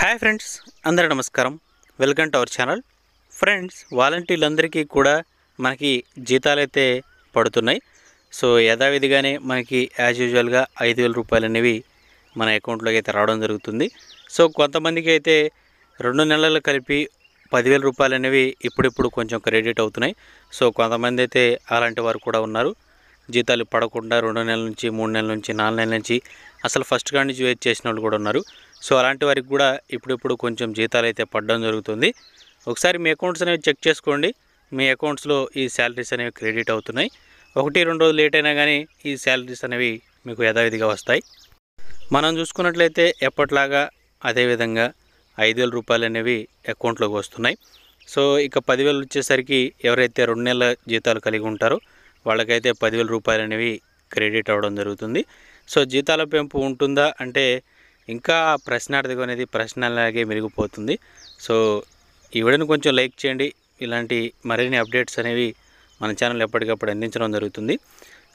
हाय friends अंदर नमस्कारम welcome to our channel friends वालंटीर्లందరికీ కూడా మనకి జీతాలైతే పడుతున్నాయి సో యథావిధిగానే మనకి యాజ్ యూజువల్ గా 5000 రూపాయలు అనేవి మన అకౌంట్ లోకి అయితే రావడం జరుగుతుంది సో కొంతమందికి అయితే 2 నెలలు కలిపి 10000 రూపాయలు అనేవి ఇప్పుడు కొంచెం క్రెడిట్ అవుతున్నాయి సో కొంతమంది అయితే అలాంటి వారు కూడా ఉన్నారు జీతాలు పడకుండా 2 నెలల నుంచి 3 నెలల నుంచి 4 నెలల నుంచి అసలు ఫస్ట్ కాడి నుంచి వెయిట్ చేసిన వాళ్ళు కూడా ఉన్నారు సో అలాంటి వారికి కూడా ఇప్పుడు కొంచెం జీతాలు అయితే పడడం జరుగుతుంది ఒకసారి మీ అకౌంట్స్ అనేవి చెక్ చేసుకోండి మీ అకౌంట్స్ లో ఈ సాలరీస్ అనేవి క్రెడిట్ అవుతున్నాయి ఒకటి రెండు రోజులు లేట్ అయినా గానీ ఈ సాలరీస్ అనేవి మీకు యథావిధిగా వస్తాయి మనం చూసుకున్నట్లయితే ఎప్పటిలాగా అదే విధంగా 5000 రూపాయలు అనేవి అకౌంట్ లోకి వస్తున్నాయి సో ఇక 10000 వచ్చేసరికి ఎవరైతే 2 నెలల జీతాలు కలిగి ఉంటారో వాళ్ళకైతే 10000 రూపాయలు అనేవి క్రెడిట్ అవడం జరుగుతుంది సో జీతాల పెంపు ఉంటుందా అంటే ఇంకా ప్రశ్నార్థకం అనేది ప్రశ్నలాగే మెరుగుపోతుంది సో ఈ వీడియోని కొంచెం లైక్ చేయండి ఇలాంటి మరిన్ని అప్డేట్స్ అనేవి మన ఛానల్ ఎప్పటికప్పుడు అందించడం జరుగుతుంది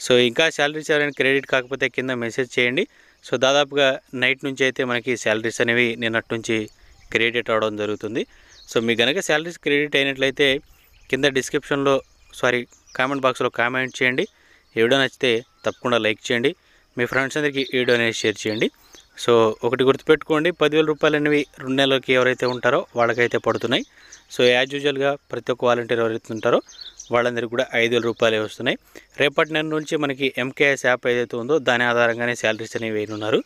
సో ఇంకా సాలరీస్ ఎవరైనా క్రెడిట్ కాకపోతే కింద మెసేజ్ చేయండి సో దాదాపుగా నైట్ నుంచి అయితే మనకి సాలరీస్ అనేవి నిన్నటి నుంచి క్రెడిట్ అవడం జరుగుతుంది సో మీకు గనక సాలరీస్ క్రెడిట్ అయినట్లయితే కింద డిస్క్రిప్షన్లో కామెంట్ బాక్స్లో కామెంట్ చేయండి ఈ వీడియో నచ్చితే తప్పకుండా లైక్ చేయండి మీ ఫ్రెండ్స్ అందరికీ ఈ వీడియోని షేర్ చేయండి సో ఒకటి గుర్తుపెట్టుకోండి 10000 రూపాయలు అనేవి 2 నెలలకి ఎవరైతే ఉంటారో వాళ్ళకైతే పడుతున్నాయి సో యాజ్ యూజువల్గా ప్రతి ఒక్క వాలంటీర్ ఎవరైతే ఉంటారో వాళ్ళందరికీ కూడా 5000 రూపాయలే వస్తున్నాయి రేపటి నెల నుంచి మనకి ఎంకేఎస్ యాప్ ఏదైతే ఉందో దాని ఆధారంగానే శాలరీస్ అనేవి వేయనున్నారు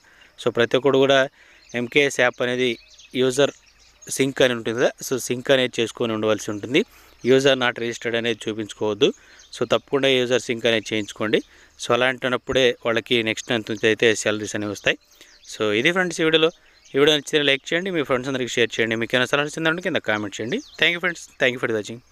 సో ప్రతి ఒక్కరు కూడా ఎంకేఎస్ యాప్ అనేది యూజర్ సింక్ అని ఉంటుంది కదా సో సింక్ అనేది చేసుకొని ఉండవలసి ఉంటుంది యూజర్ నాట్ రిజిస్టర్డ్ అనేది చూపించుకోవద్దు సో తప్పకుండా యూజర్ సింక్ అనేది చేయించుకోండి సో అలాంటినప్పుడే వాళ్ళకి నెక్స్ట్ మంత్ అయితే సాలరీస్ అనేవి వస్తాయి సో ఇది ఫ్రెండ్స్ ఈ వీడియో నచ్చితే లైక్ చేయండి మీ ఫ్రెండ్స్ అందరికీ షేర్ చేయండి మీకు ఏమైనా సలహాలు ఇచ్చిందంటే కింద కామెంట్ చేయండి thank you friends thank you for watching